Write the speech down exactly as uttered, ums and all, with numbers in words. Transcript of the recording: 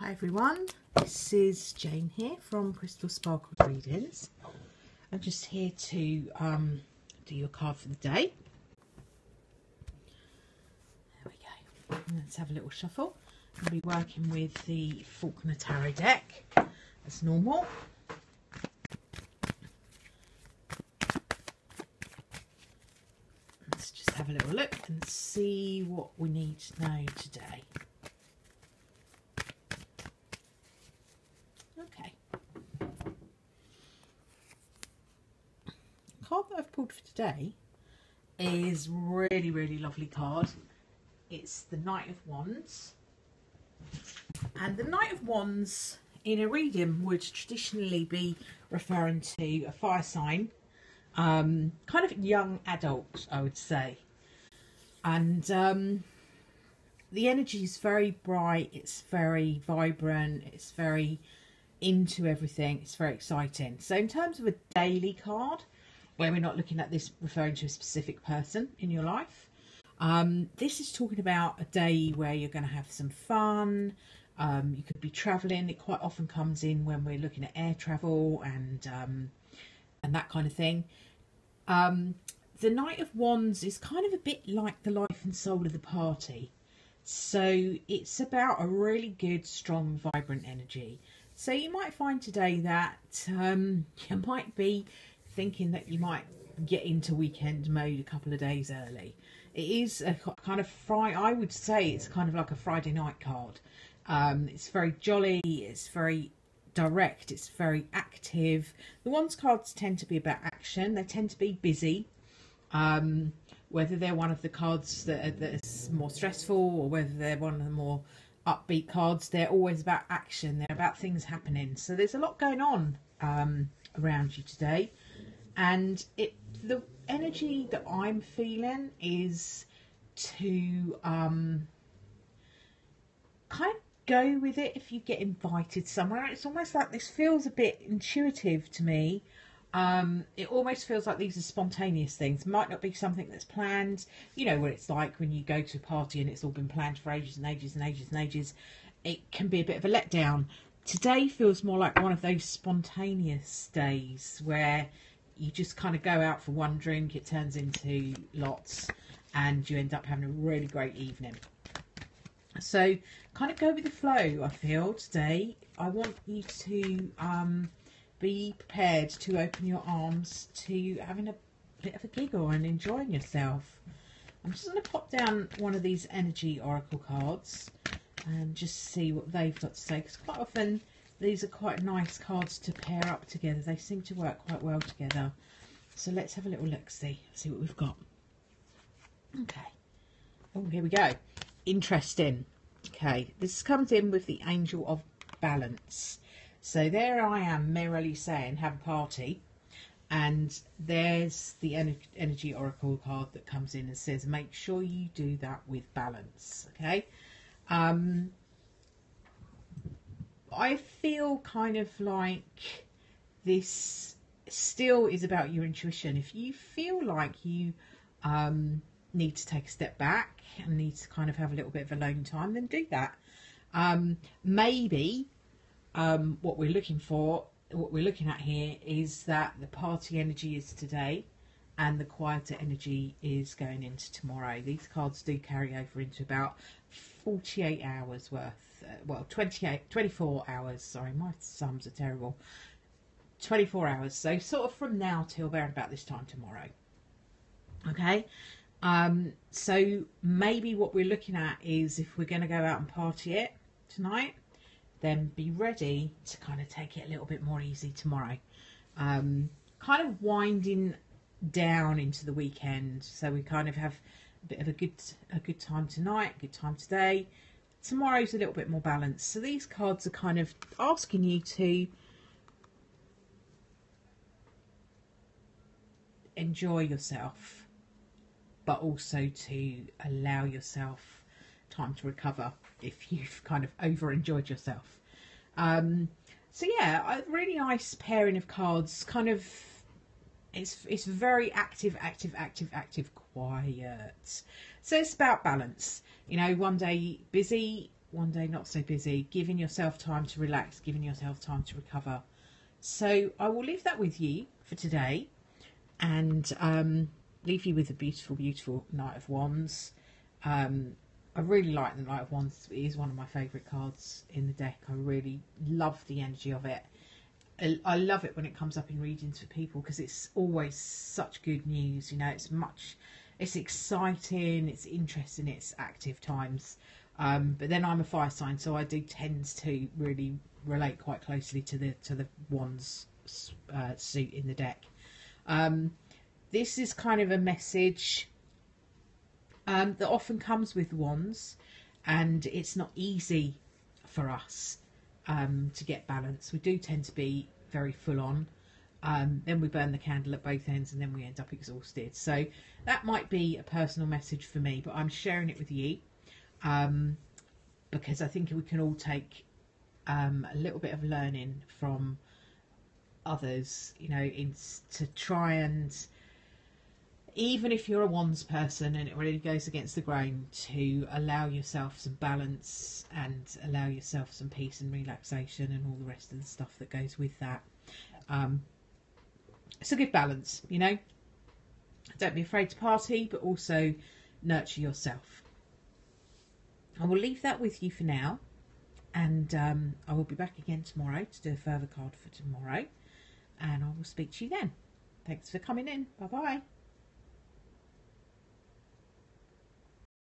Hi everyone, this is Jane here from Crystal Sparkles Readings. I'm just here to um, do your card for the day. There we go. Let's have a little shuffle. I'm going to be working with the Faulkner Tarot deck as normal. Let's just have a little look and see what we need to know today. For today is really really lovely card. It's the Knight of Wands, and the Knight of Wands in a reading would traditionally be referring to a fire sign, um, kind of young adult, I would say. And um, the energy is very bright, it's very vibrant, it's very into everything, it's very exciting. So in terms of a daily card, where we're not looking at this referring to a specific person in your life, um, this is talking about a day where you're going to have some fun. Um, you could be travelling. It quite often comes in when we're looking at air travel and um, and that kind of thing. Um, the Knight of Wands is kind of a bit like the life and soul of the party, so it's about a really good, strong, vibrant energy. So you might find today that um, you might be thinking that you might get into weekend mode a couple of days early. It is a kind of Friday, I would say it's kind of like a Friday night card. Um, it's very jolly, it's very direct, it's very active. The Wands cards tend to be about action, they tend to be busy. Um, whether they're one of the cards that are, that is more stressful, or whether they're one of the more upbeat cards, they're always about action, they're about things happening. So there's a lot going on um, around you today. And it, the energy that I'm feeling is to um, kind of go with it if you get invited somewhere. It's almost like this feels a bit intuitive to me. Um, it almost feels like these are spontaneous things. Might not be something that's planned. You know what it's like when you go to a party and it's all been planned for ages and ages and ages and ages. It can be a bit of a letdown. Today feels more like one of those spontaneous days where you just kind of go out for one drink, it turns into lots, and you end up having a really great evening. So kind of go with the flow, I feel, today. I want you to um, be prepared to open your arms to having a bit of a giggle and enjoying yourself. I'm just going to pop down one of these Energy Oracle cards and just see what they've got to say, because quite often these are quite nice cards to pair up together. They seem to work quite well together. So let's have a little look, see, see what we've got. Okay. Oh, here we go. Interesting. Okay. This comes in with the Angel of Balance. So there I am merrily saying, have a party. And there's the Ener Energy Oracle card that comes in and says, make sure you do that with balance. Okay. Um... I feel kind of like this still is about your intuition. If you feel like you um, need to take a step back and need to kind of have a little bit of alone time, then do that. Um, maybe um, what we're looking for, what we're looking at here, is that the party energy is today and the quieter energy is going into tomorrow. These cards do carry over into about forty-eight hours worth, uh, well, twenty-eight, twenty-four hours, sorry, my sums are terrible, twenty-four hours, so sort of from now till around about this time tomorrow, okay? Um, so maybe what we're looking at is if we're going to go out and party it tonight, then be ready to kind of take it a little bit more easy tomorrow. Um, kind of winding down into the weekend, so we kind of have a bit of a good a good time tonight, good time today, tomorrow's a little bit more balanced. So these cards are kind of asking you to enjoy yourself, but also to allow yourself time to recover if you've kind of over enjoyed yourself. Um so yeah, a really nice pairing of cards. Kind of It's, it's very active, active, active, active, quiet. So it's about balance. You know, one day busy, one day not so busy, giving yourself time to relax, giving yourself time to recover. So I will leave that with you for today, and um, leave you with a beautiful, beautiful Knight of Wands. Um, I really like the Knight of Wands. It is one of my favourite cards in the deck. I really love the energy of it. I love it when it comes up in readings for people, because it's always such good news. You know, it's much, it's exciting, it's interesting, it's active times. Um, but then I'm a fire sign, so I do tend to really relate quite closely to the to the Wands uh, suit in the deck. Um, this is kind of a message um, that often comes with Wands, and it's not easy for us um, to get balance. We do tend to be very full on. Um, then we burn the candle at both ends, and then we end up exhausted. So that might be a personal message for me, but I'm sharing it with you um, because I think we can all take um, a little bit of learning from others, you know, in, to try and, even if you're a Wands person and it really goes against the grain, to allow yourself some balance and allow yourself some peace and relaxation and all the rest of the stuff that goes with that. Um, It's a good balance, you know. Don't be afraid to party, but also nurture yourself. I will leave that with you for now, and um, I will be back again tomorrow to do a further card for tomorrow, and I will speak to you then. Thanks for coming in. Bye bye.